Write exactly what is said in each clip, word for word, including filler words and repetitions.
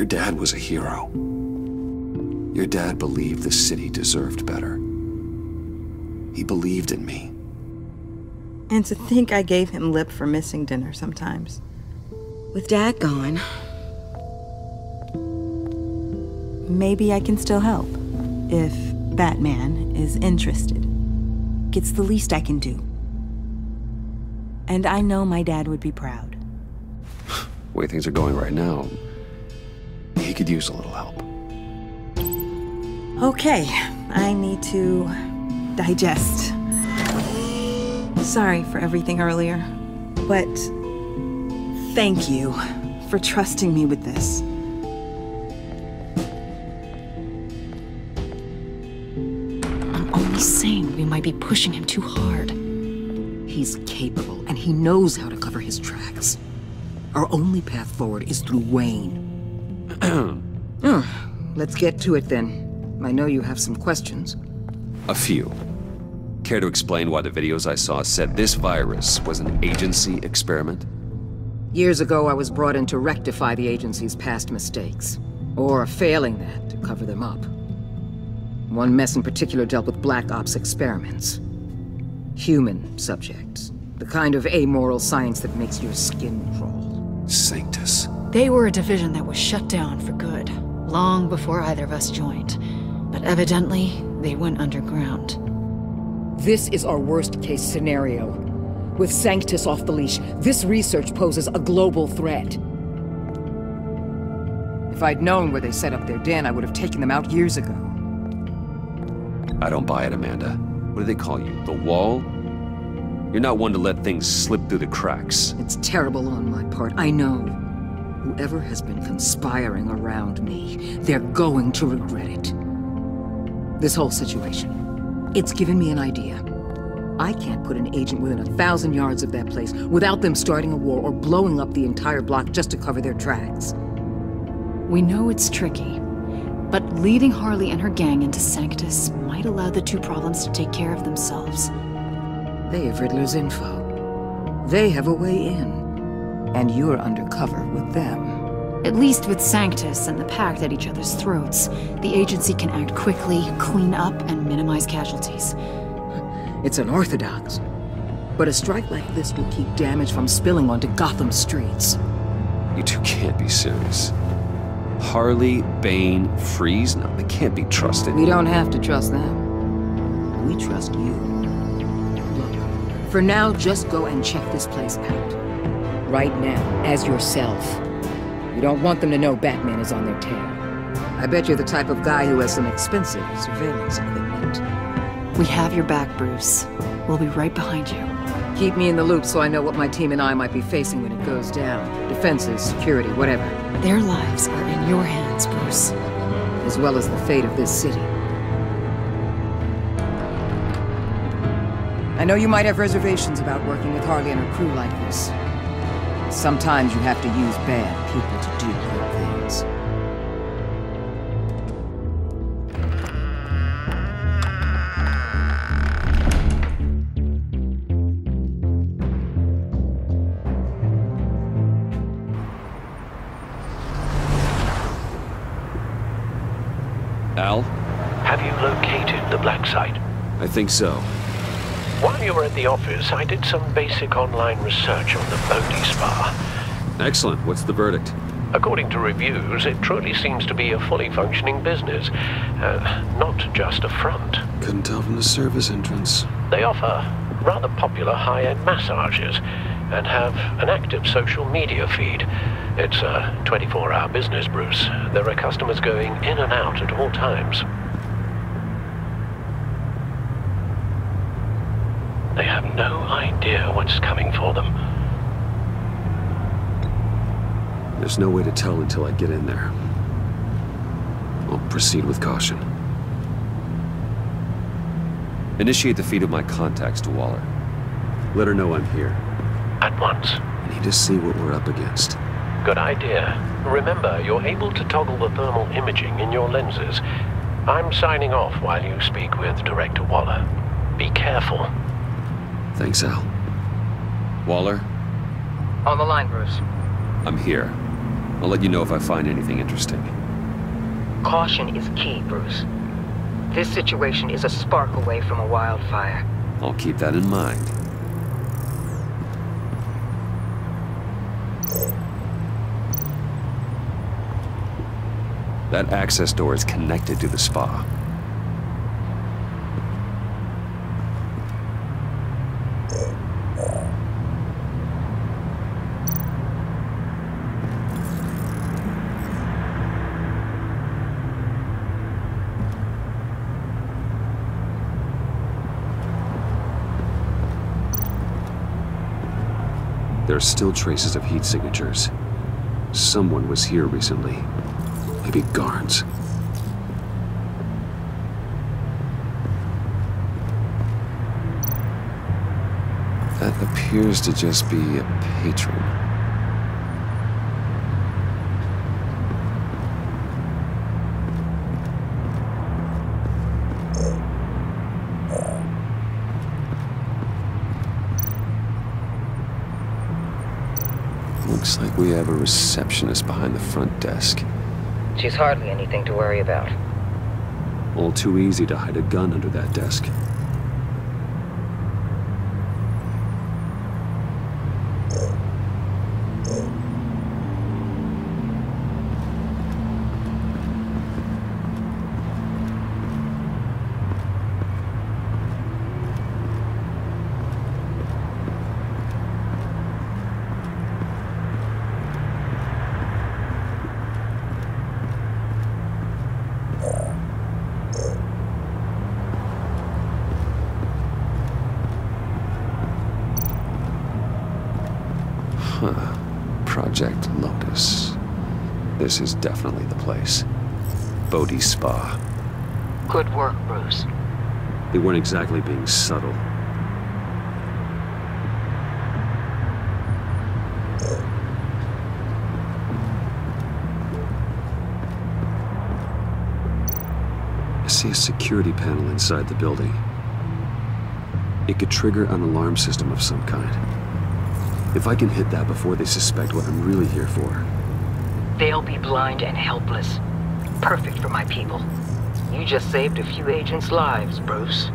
Your dad was a hero. Your dad believed the city deserved better. He believed in me. And to think I gave him lip for missing dinner sometimes. With Dad gone, maybe I can still help if Batman is interested. It's the least I can do. And I know my dad would be proud. The way things are going right now, he could use a little help. Okay, I need to digest. Sorry for everything earlier, but thank you for trusting me with this. I'm only saying we might be pushing him too hard. He's capable, and he knows how to cover his tracks. Our only path forward is through Wayne. Oh, let's get to it then. I know you have some questions. A few. Care to explain why the videos I saw said this virus was an agency experiment? Years ago, I was brought in to rectify the agency's past mistakes. Or failing that, to cover them up. One mess in particular dealt with Black Ops experiments. Human subjects. The kind of amoral science that makes your skin crawl. Sanctus. They were a division that was shut down for good, long before either of us joined. But evidently, they went underground. This is our worst-case scenario. With Sanctus off the leash, this research poses a global threat. If I'd known where they set up their den, I would have taken them out years ago. I don't buy it, Amanda. What do they call you? The Wall? You're not one to let things slip through the cracks. It's terrible on my part, I know. Whoever has been conspiring around me, they're going to regret it. This whole situation, it's given me an idea. I can't put an agent within a thousand yards of that place without them starting a war or blowing up the entire block just to cover their tracks. We know it's tricky, but leading Harley and her gang into Sanctus might allow the two problems to take care of themselves. They have Riddler's info. They have a way in. And you're undercover with them. At least with Sanctus and the Pact at each other's throats, the agency can act quickly, clean up, and minimize casualties. It's unorthodox. But a strike like this will keep damage from spilling onto Gotham streets. You two can't be serious. Harley, Bane, Freeze? No, they can't be trusted. We don't have to trust them. We trust you. For now, just go and check this place out. Right now, as yourself. You don't want them to know Batman is on their tail. I bet you're the type of guy who has some expensive surveillance equipment. We have your back, Bruce. We'll be right behind you. Keep me in the loop so I know what my team and I might be facing when it goes down. Defenses, security, whatever. Their lives are in your hands, Bruce. As well as the fate of this city. I know you might have reservations about working with Harley and her crew like this. Sometimes you have to use bad people to do good things. Al? Have you located the black site? I think so. While you were at the office, I did some basic online research on the Bodhi Spa. Excellent. What's the verdict? According to reviews, it truly seems to be a fully functioning business, uh, not just a front. Couldn't tell from the service entrance. They offer rather popular high-end massages and have an active social media feed. It's a twenty-four hour business, Bruce. There are customers going in and out at all times. They have no idea what's coming for them. There's no way to tell until I get in there. I'll proceed with caution. Initiate the feed of my contacts to Waller. Let her know I'm here. At once. I need to see what we're up against. Good idea. Remember, you're able to toggle the thermal imaging in your lenses. I'm signing off while you speak with Director Waller. Be careful. Thanks, Al. Waller? On the line, Bruce. I'm here. I'll let you know if I find anything interesting. Caution is key, Bruce. This situation is a spark away from a wildfire. I'll keep that in mind. That access door is connected to the spa. There are still traces of heat signatures. Someone was here recently. Maybe guards. That appears to just be a patron. Looks like we have a receptionist behind the front desk. She's hardly anything to worry about. All too easy to hide a gun under that desk. Huh. Project Lotus. This is definitely the place. Bodhi Spa. Good work, Bruce. They weren't exactly being subtle. I see a security panel inside the building. It could trigger an alarm system of some kind. If I can hit that before they suspect what I'm really here for. They'll be blind and helpless. Perfect for my people. You just saved a few agents' lives, Bruce.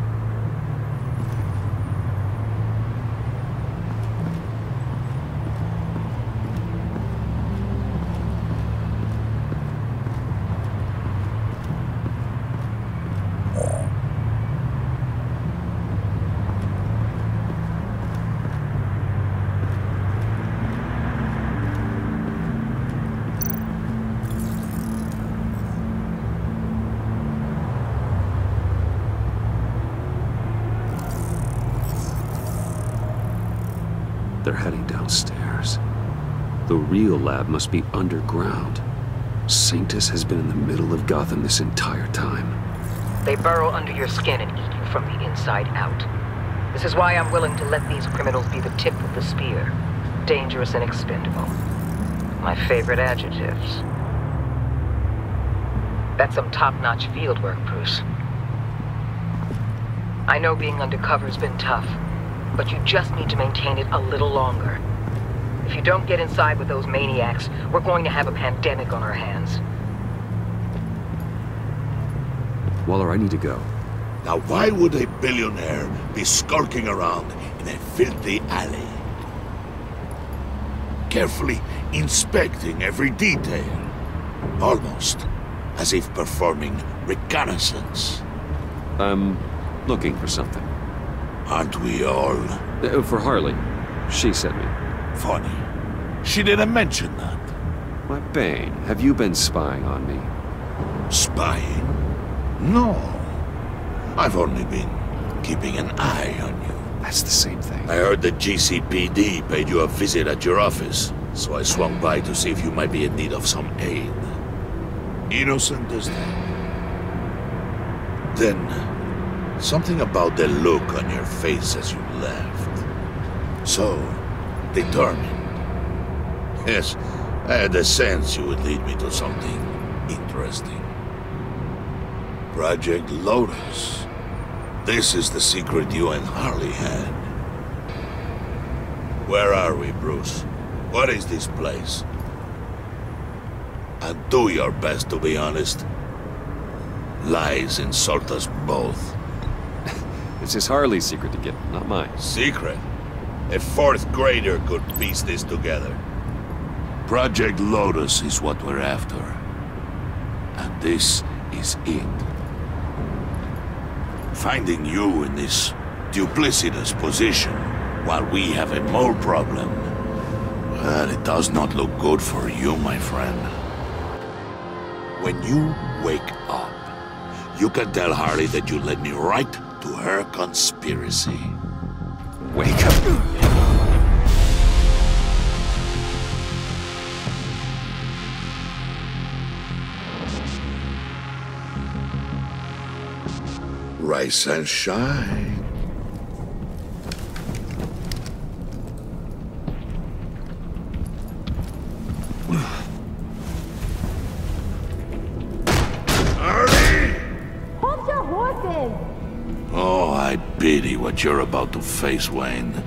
They're heading downstairs. The real lab must be underground. Sanctus has been in the middle of Gotham this entire time. They burrow under your skin and eat you from the inside out. This is why I'm willing to let these criminals be the tip of the spear. Dangerous and expendable. My favorite adjectives. That's some top-notch field work, Bruce. I know being undercover's been tough. But you just need to maintain it a little longer. If you don't get inside with those maniacs, we're going to have a pandemic on our hands. Waller, I need to go. Now why would a billionaire be skulking around in a filthy alley? Carefully inspecting every detail. Almost as if performing reconnaissance. I'm looking for something. Aren't we all? Uh, for Harley. She sent me. Funny. She didn't mention that. Why, Bane, have you been spying on me? Spying? No. I've only been keeping an eye on you. That's the same thing. I heard the G C P D paid you a visit at your office, so I swung by to see if you might be in need of some aid. Innocent as that. Then... something about the look on your face as you left. So determined. Yes, I had a sense you would lead me to something interesting. Project Lotus. This is the secret you and Harley had. Where are we, Bruce? What is this place? and do your best to be honest. Lies insult us both. This is Harley's secret to get, not mine. Secret? A fourth grader could piece this together. Project Lotus is what we're after. And this is it. Finding you in this duplicitous position while we have a mole problem, well, it does not look good for you, my friend. When you wake up, you can tell Harley that you led me right to her conspiracy. Wake up. Rise and shine. Harley! Hold your horses! Oh, I pity what you're about to face, Wayne.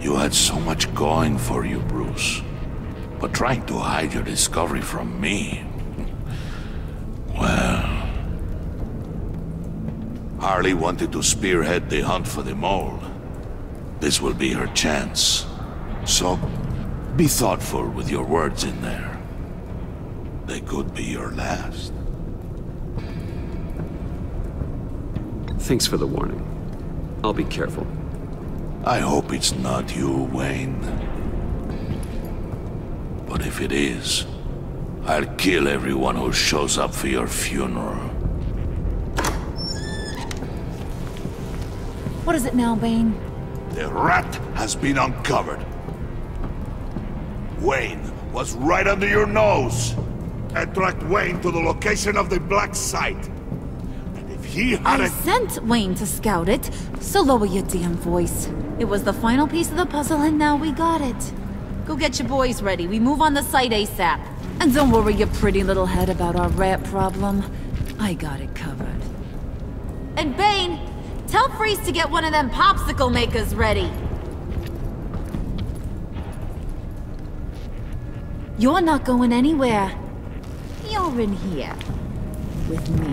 You had so much going for you, Bruce. But trying to hide your discovery from me... well... Harley wanted to spearhead the hunt for the mole. This will be her chance. So, be thoughtful with your words in there. They could be your last. Thanks for the warning. I'll be careful. I hope it's not you, Wayne. But if it is, I'll kill everyone who shows up for your funeral. What is it now, Bane? The rat has been uncovered. Wayne was right under your nose. Attract Wayne to the location of the black site. And if he had I sent Wayne to scout it, so lower your damn voice. It was the final piece of the puzzle and now we got it. Go get your boys ready. We move on the site ASAP. And don't worry your pretty little head about our rat problem. I got it covered. And Bane! Tell Freeze to get one of them popsicle makers ready. You're not going anywhere. You're in here. With me.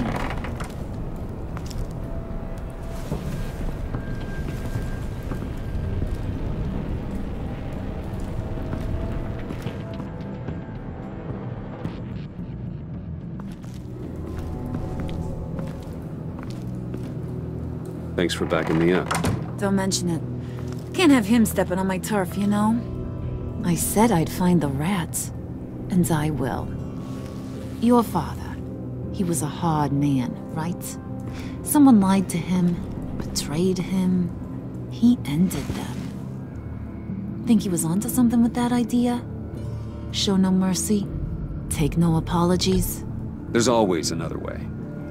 Thanks for backing me up. Don't mention it. Can't have him stepping on my turf, you know? I said I'd find the rats, and I will. Your father, he was a hard man, right? Someone lied to him, betrayed him. He ended them. Think he was onto something with that idea? Show no mercy, take no apologies. There's always another way.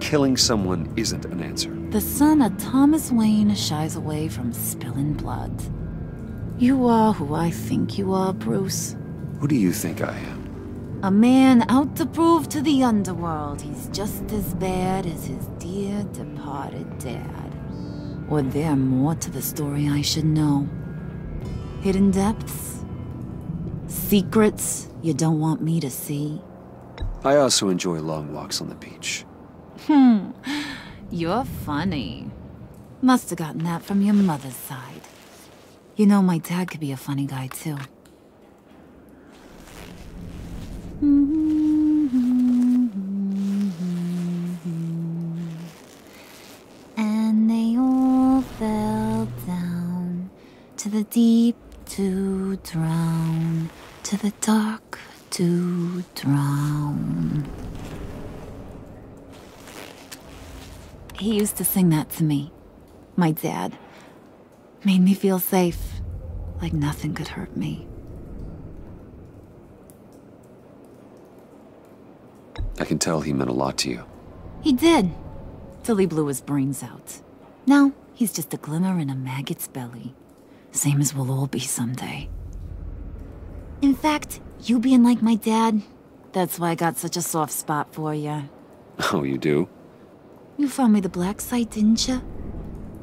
Killing someone isn't an answer. The son of Thomas Wayne shies away from spilling blood. You are who I think you are, Bruce. Who do you think I am? A man out to prove to the underworld he's just as bad as his dear departed dad. Or there more to the story I should know. Hidden depths? Secrets you don't want me to see? I also enjoy long walks on the beach. Hmm. You're funny. Must have gotten that from your mother's side. You know, my dad could be a funny guy, too. And they all fell down to the deep to drown, to the dark to drown. He used to sing that to me. My dad made me feel safe, like nothing could hurt me. I can tell he meant a lot to you. He did, till he blew his brains out. Now, he's just a glimmer in a maggot's belly. Same as we'll all be someday. In fact, you being like my dad, that's why I got such a soft spot for you. Oh, you do? You found me the black site, didn't you?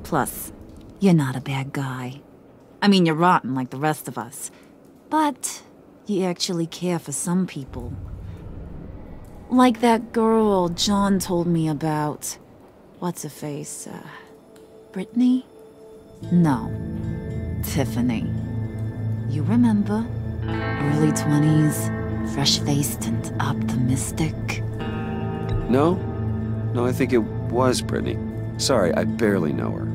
Plus, you're not a bad guy. I mean, you're rotten like the rest of us. But you actually care for some people. Like that girl John told me about. What's-a-face, uh, Brittany? No, Tiffany. You remember? Early twenties, fresh-faced and optimistic. No, no, I think it was Brittany. Sorry, I barely know her.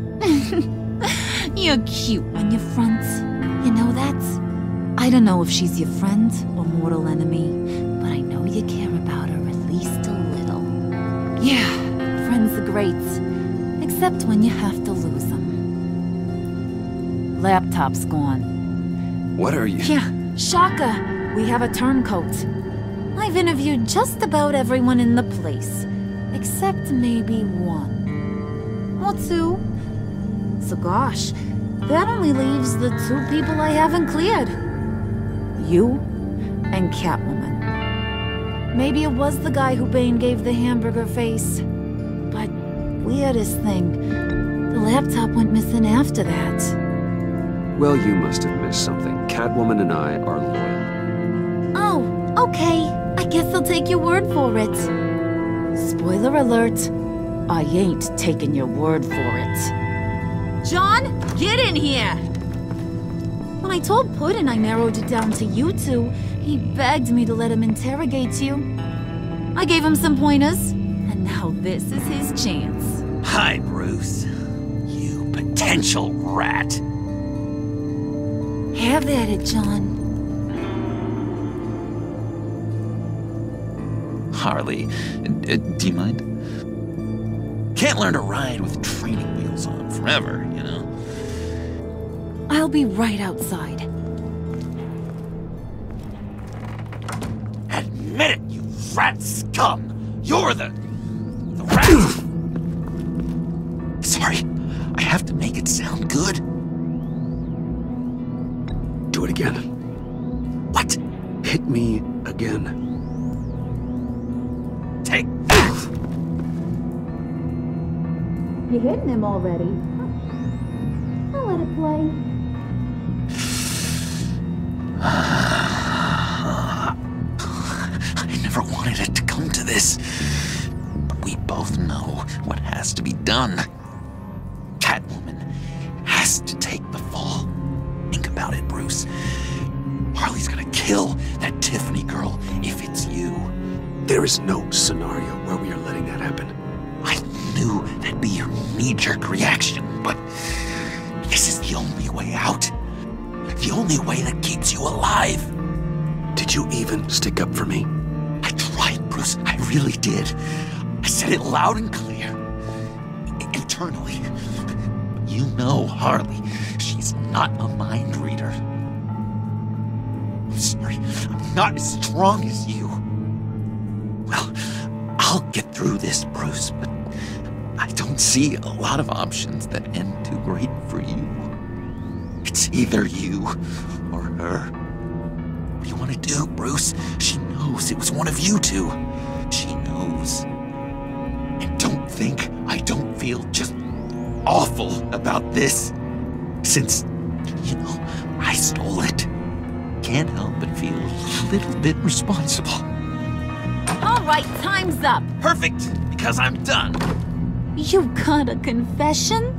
You're cute when you front, you know that? I don't know if she's your friend or mortal enemy, but I know you care about her at least a little. Yeah, friends are great, except when you have to lose them. Laptop's gone. What are you? Yeah, Shaka, we have a turncoat. I've interviewed just about everyone in the place, except maybe one. Or two. So gosh, that only leaves the two people I haven't cleared. You and Catwoman. Maybe it was the guy who Bane gave the hamburger face. But weirdest thing, the laptop went missing after that. Well, you must have missed something. Catwoman and I are loyal. Oh, okay. I guess I'll take your word for it. Spoiler alert, I ain't taking your word for it. John, get in here! When I told Puddin I narrowed it down to you two, he begged me to let him interrogate you. I gave him some pointers, and now this is his chance. Hi, Bruce. You potential rat. Have at it, John. Harley, uh, do you mind? Can't learn to ride with training wheels on forever, you know? I'll be right outside. Admit it, you rat scum! You're the... the rat! Sorry, I have to make it sound good. Do it again. What? Hit me again. You're hitting him already. I'll let it play. I never wanted it to come to this. But we both know what has to be done. Catwoman has to take the fall. Think about it, Bruce. Harley's gonna kill that Tiffany girl if it's you. There is no scenario where we are letting that happen. That'd be your knee-jerk reaction, but this is the only way out. The only way that keeps you alive. Did you even stick up for me? I tried, Bruce. I really did. I said it loud and clear. Internally. You know Harley. She's not a mind reader. I'm sorry. I'm not as strong as you. Well, I'll get through this, Bruce, but I don't see a lot of options that end too great for you. It's either you or her. What do you want to do, Bruce? She knows it was one of you two. She knows. And don't think I don't feel just awful about this. Since, you know, I stole it. Can't help but feel a little bit responsible. All right, time's up. Perfect, because I'm done. You got a confession?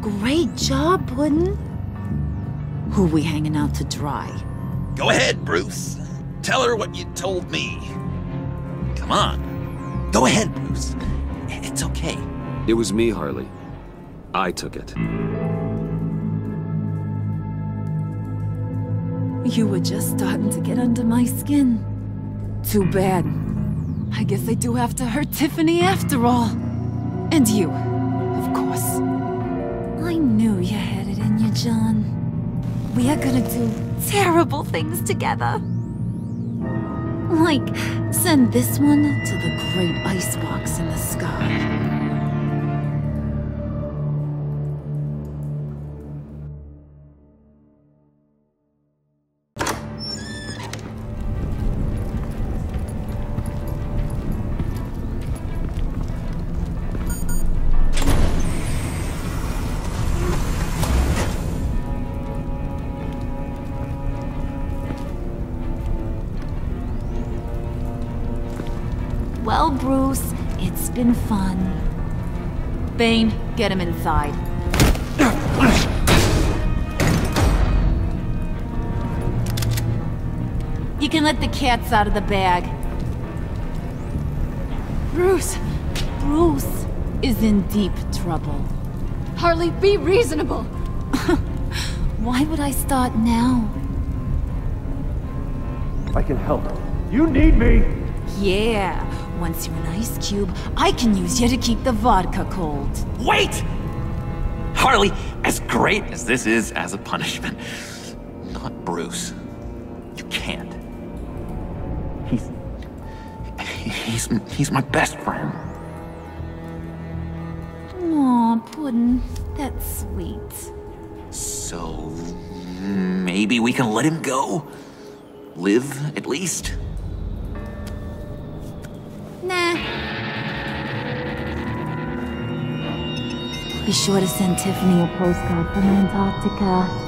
Great job, Puddin. Who we hanging out to dry? Go ahead, Bruce. Tell her what you told me. Come on. Go ahead, Bruce. It's okay. It was me, Harley. I took it. You were just starting to get under my skin. Too bad. I guess I do have to hurt Tiffany after all. And you, of course. I knew you had it in you, John. We are gonna do terrible things together. Like, send this one to the great icebox in the sky. Well, Bruce, it's been fun. Bane, get him inside. You can let the cats out of the bag. Bruce! Bruce is in deep trouble. Harley, be reasonable! Why would I start now? I can help. You need me! Yeah. Once you're an ice cube, I can use you to keep the vodka cold. Wait! Harley, as great as this is as a punishment, not Bruce. You can't. He's... He's... He's my best friend. Aw, Puddin', that's sweet. So... maybe we can let him go? Live, at least? Nah. Be sure to send Tiffany a postcard from Antarctica.